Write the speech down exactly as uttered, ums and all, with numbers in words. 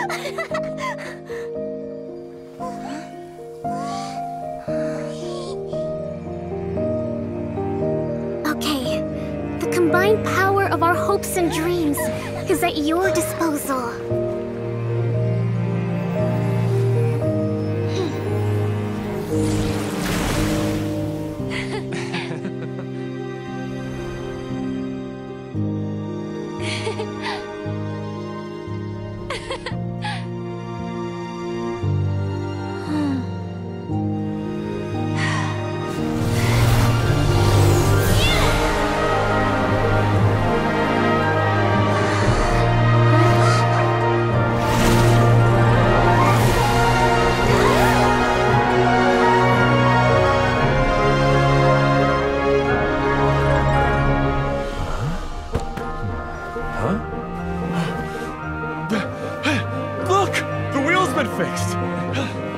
Okay, the combined power of our hopes and dreams is at your disposal. Fixed.